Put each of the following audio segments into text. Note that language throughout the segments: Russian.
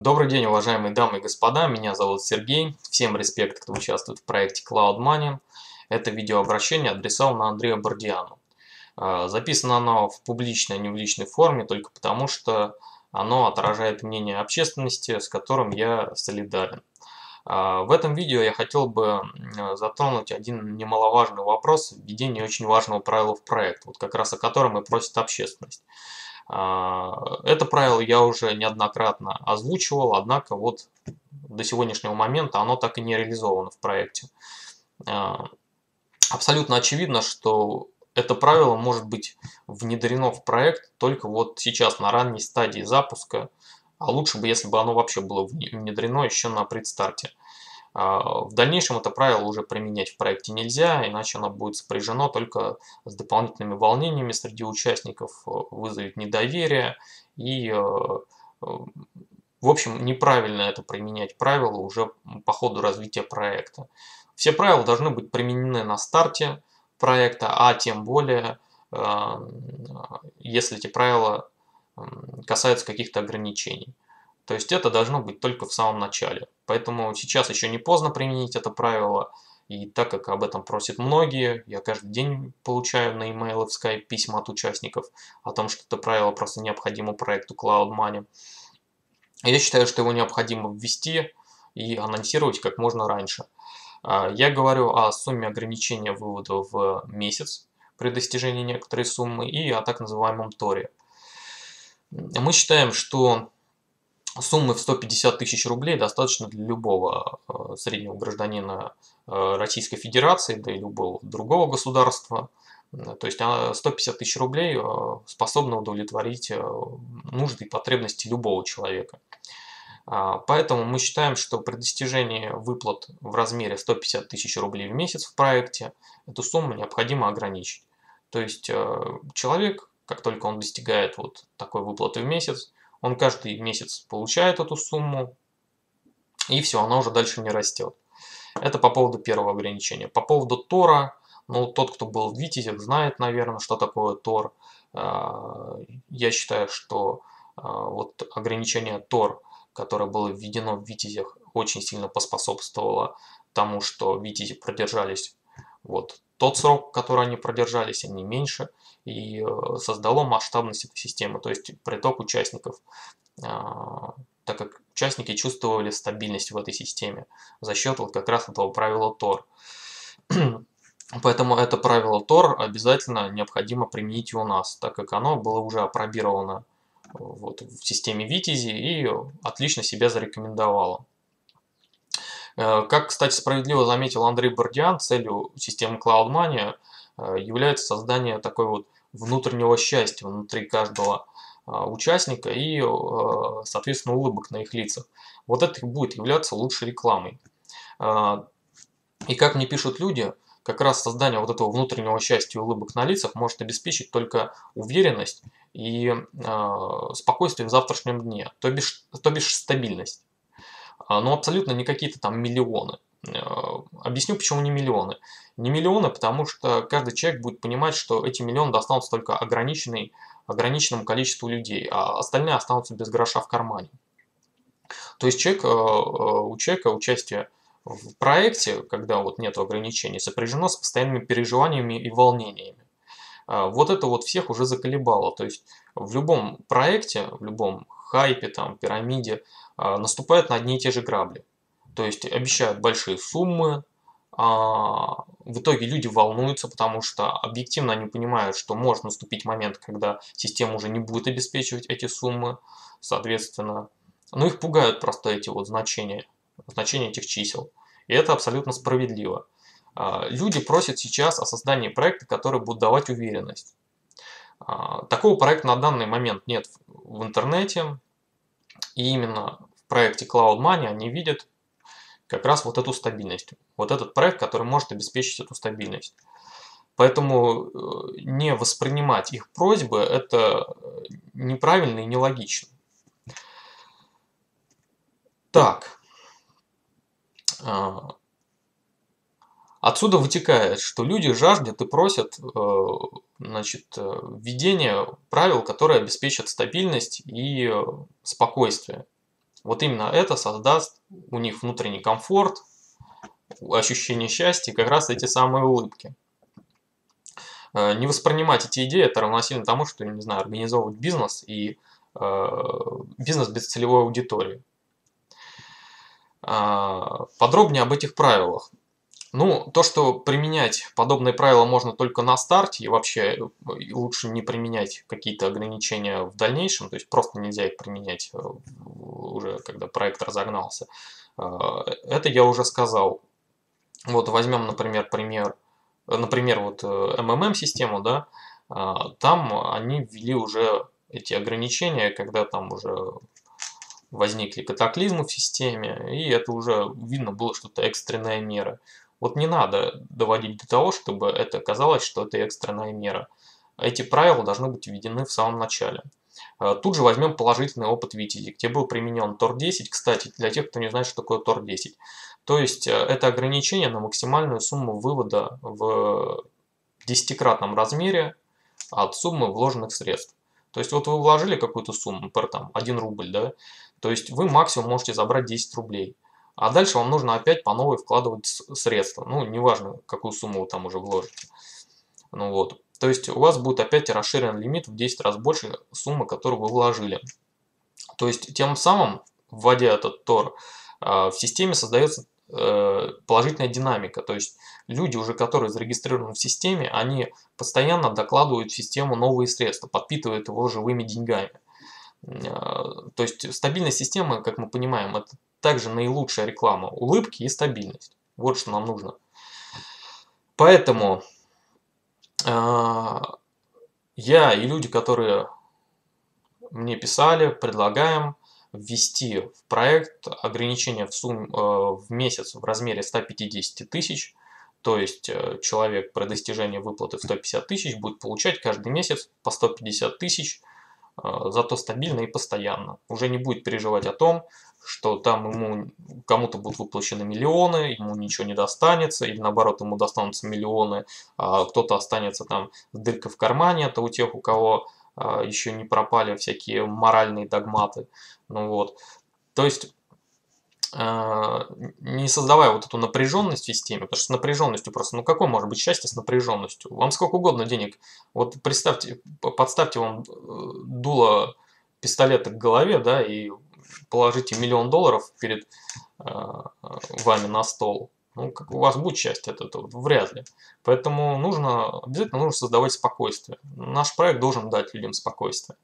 Добрый день, уважаемые дамы и господа, меня зовут Сергей. Всем респект, кто участвует в проекте Cloud Money. Это видеообращение адресовано Андрею Бардиану. Записано оно в публичной, не в личной форме, только потому, что оно отражает мнение общественности, с которым я солидарен. В этом видео я хотел бы затронуть один немаловажный вопрос введения очень важного правила в проект, вот как раз о котором и просит общественность. Это правило я уже неоднократно озвучивал, однако вот до сегодняшнего момента оно так и не реализовано в проекте. Абсолютно очевидно, что это правило может быть внедрено в проект только вот сейчас на ранней стадии запуска, а лучше бы, если бы оно вообще было внедрено еще на предстарте. В дальнейшем это правило уже применять в проекте нельзя, иначе оно будет сопряжено только с дополнительными волнениями среди участников, вызовет недоверие и, в общем, неправильно это применять правило уже по ходу развития проекта. Все правила должны быть применены на старте проекта, а тем более, если эти правила касаются каких-то ограничений. То есть это должно быть только в самом начале. Поэтому сейчас еще не поздно применить это правило. И так как об этом просят многие, я каждый день получаю на e-mail и в Skype письма от участников о том, что это правило просто необходимо проекту Cloud Money. Я считаю, что его необходимо ввести и анонсировать как можно раньше. Я говорю о сумме ограничения вывода в месяц при достижении некоторой суммы и о так называемом Торе. Мы считаем, что суммы в 150 тысяч рублей достаточно для любого среднего гражданина Российской Федерации, да и любого другого государства. То есть 150 тысяч рублей способны удовлетворить нужды и потребности любого человека. Поэтому мы считаем, что при достижении выплат в размере 150 тысяч рублей в месяц в проекте эту сумму необходимо ограничить. То есть человек, как только он достигает вот такой выплаты в месяц, он каждый месяц получает эту сумму, и все, она уже дальше не растет. Это по поводу первого ограничения. По поводу Тора, ну, тот, кто был в Витязях, знает, наверное, что такое Тор. Я считаю, что вот ограничение Тор, которое было введено в Витязях, очень сильно поспособствовало тому, что Витязи продержались вот тот срок, который они продержались, а не меньше, и создало масштабность этой системы, то есть приток участников, так как участники чувствовали стабильность в этой системе за счет вот как раз этого правила Тор. Поэтому это правило Тор обязательно необходимо применить и у нас, так как оно было уже опробировано вот в системе Витязи и отлично себя зарекомендовало. Как, кстати, справедливо заметил Андрей Бардиан, целью системы Cloud Money является создание такой вот внутреннего счастья внутри каждого участника и, соответственно, улыбок на их лицах. Вот это будет являться лучшей рекламой. И как мне пишут люди, как раз создание вот этого внутреннего счастья и улыбок на лицах может обеспечить только уверенность и спокойствие в завтрашнем дне, то бишь стабильность. Но абсолютно не какие-то там миллионы. Объясню, почему не миллионы. Не миллионы, потому что каждый человек будет понимать, что эти миллионы достанутся только ограниченному количеству людей, а остальные останутся без гроша в кармане. То есть у человека участие в проекте, когда вот нет ограничений, сопряжено с постоянными переживаниями и волнениями. Вот это вот всех уже заколебало. То есть в любом проекте, в любом хайпе, там, пирамиде, наступают на одни и те же грабли. То есть обещают большие суммы, в итоге люди волнуются, потому что объективно они понимают, что может наступить момент, когда система уже не будет обеспечивать эти суммы, соответственно. Но их пугают просто эти вот значения этих чисел. И это абсолютно справедливо. Люди просят сейчас о создании проекта, который будет давать уверенность. Такого проекта на данный момент нет в интернете, и именно в проекте Cloud Money они видят как раз вот эту стабильность, вот этот проект, который может обеспечить эту стабильность. Поэтому не воспринимать их просьбы – это неправильно и нелогично. Так, отсюда вытекает, что люди жаждут и просят, значит, введения правил, которые обеспечат стабильность и спокойствие. Вот именно это создаст у них внутренний комфорт, ощущение счастья, как раз эти самые улыбки. Не воспринимать эти идеи, это равносильно тому, что, не знаю, организовывать бизнес и бизнес без целевой аудитории. Подробнее об этих правилах. Ну, то, что применять подобные правила можно только на старте, и вообще лучше не применять какие-то ограничения в дальнейшем, то есть просто нельзя их применять уже, когда проект разогнался. Это я уже сказал. Вот возьмем, например, вот МММ-систему, да, там они ввели уже эти ограничения, когда там уже возникли катаклизмы в системе, и это уже видно было, что это экстренная мера. Вот не надо доводить до того, чтобы это казалось, что это экстренная мера. Эти правила должны быть введены в самом начале. Тут же возьмем положительный опыт Витязи, где был применен Тор-10, кстати, для тех, кто не знает, что такое Тор-10. То есть это ограничение на максимальную сумму вывода в 10-кратном размере от суммы вложенных средств. То есть вот вы вложили какую-то сумму, например, там 1 рубль, да, то есть вы максимум можете забрать 10 рублей. А дальше вам нужно опять по новой вкладывать средства. Ну, неважно, какую сумму вы там уже вложите. Ну вот. То есть у вас будет опять расширен лимит в 10 раз больше суммы, которую вы вложили. То есть тем самым, вводя этот Тор, в системе создается положительная динамика. То есть люди, уже которые зарегистрированы в системе, они постоянно докладывают в систему новые средства, подпитывают его живыми деньгами. То есть стабильность системы, как мы понимаем, это также наилучшая реклама. Улыбки и стабильность. Вот что нам нужно. Поэтому я и люди, которые мне писали, предлагаем ввести в проект ограничение в месяц в размере 150 тысяч. То есть человек при достижении выплаты в 150 тысяч будет получать каждый месяц по 150 тысяч, зато стабильно и постоянно. Уже не будет переживать о том, что там ему кому-то будут выплачены миллионы, ему ничего не достанется, или наоборот, ему достанутся миллионы, а кто-то останется там с дыркой в кармане, это у тех, у кого еще не пропали всякие моральные догматы. Ну вот. То есть не создавая вот эту напряженность в системе, потому что с напряженностью просто, ну какое может быть счастье с напряженностью? Вам сколько угодно денег, вот представьте, подставьте вам дуло пистолета к голове, да, и положите $1 000 000 перед вами на стол. Ну, как у вас будет счастье от этого? Вряд ли. Поэтому нужно, обязательно нужно создавать спокойствие. Наш проект должен дать людям спокойствие.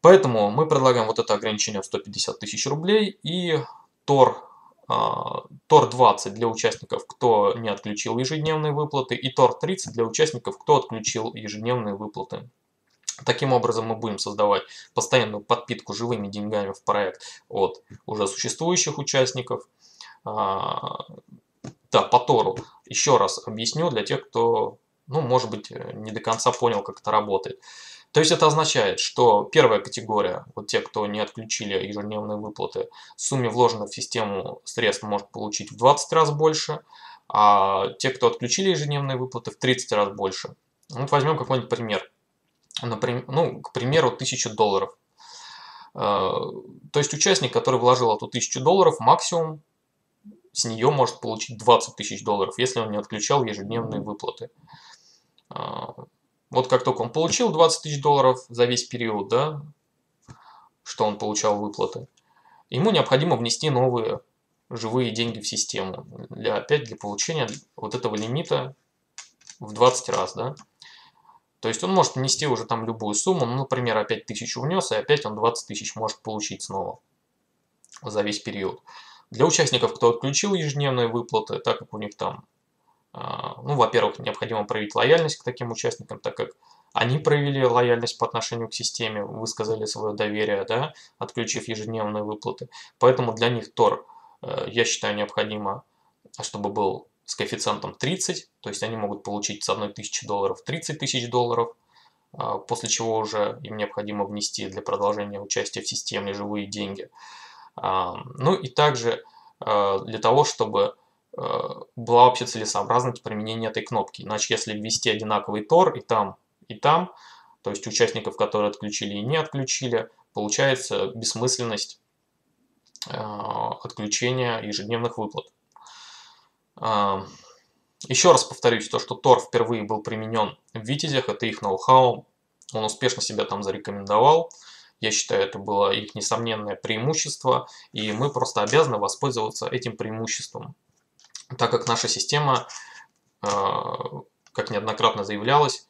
Поэтому мы предлагаем вот это ограничение в 150 тысяч рублей и Тор-20 для участников, кто не отключил ежедневные выплаты, и Тор-30 для участников, кто отключил ежедневные выплаты. Таким образом мы будем создавать постоянную подпитку живыми деньгами в проект от уже существующих участников. Да, по Тору еще раз объясню для тех, кто, ну, может быть, не до конца понял, как это работает. То есть это означает, что первая категория, вот те, кто не отключили ежедневные выплаты, в сумме вложенных в систему средств может получить в 20 раз больше, а те, кто отключили ежедневные выплаты, в 30 раз больше. Вот возьмем какой-нибудь пример. Например, ну, к примеру, $1000. То есть участник, который вложил эту $1000, максимум с нее может получить $20 000, если он не отключал ежедневные выплаты. Вот как только он получил $20 000 за весь период, да, что он получал выплаты, ему необходимо внести новые живые деньги в систему, опять для получения вот этого лимита в 20 раз. Да. То есть он может внести уже там любую сумму, ну, например, опять 1000 внес, и опять он 20 тысяч может получить снова за весь период. Для участников, кто отключил ежедневные выплаты, так как у них там, ну, во-первых, необходимо проявить лояльность к таким участникам, так как они проявили лояльность по отношению к системе, высказали свое доверие, да, отключив ежедневные выплаты. Поэтому для них Тор, я считаю, необходимо, чтобы был с коэффициентом 30, то есть они могут получить с $1000 $30 000, после чего уже им необходимо внести для продолжения участия в системе живые деньги. Ну и также для того, чтобы была вообще целесообразность применения этой кнопки. Иначе, если ввести одинаковый Тор и там, то есть участников, которые отключили и не отключили, получается бессмысленность отключения ежедневных выплат. Еще раз повторюсь, то, что Тор впервые был применен в Витязях, это их ноу-хау, он успешно себя там зарекомендовал. Я считаю, это было их несомненное преимущество, и мы просто обязаны воспользоваться этим преимуществом, так как наша система, как неоднократно заявлялось,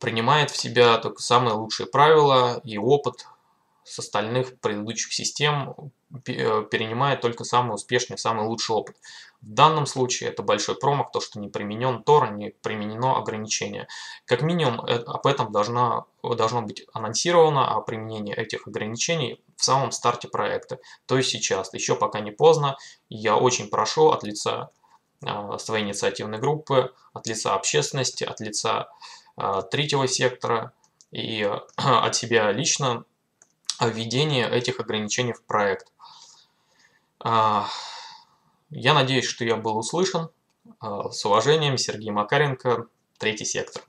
принимает в себя только самые лучшие правила, и опыт с остальных предыдущих систем перенимает только самый успешный, самый лучший опыт. В данном случае это большой промах, то, что не применен Тор, не применено ограничение. Как минимум об этом должно быть анонсировано, о применении этих ограничений в самом старте проекта, то есть сейчас, еще пока не поздно. Я очень прошу от лица своей инициативной группы, от лица общественности, от лица третьего сектора и от себя лично о введении этих ограничений в проект. Я надеюсь, что я был услышан. С уважением, Сергей Макаренко, третий сектор.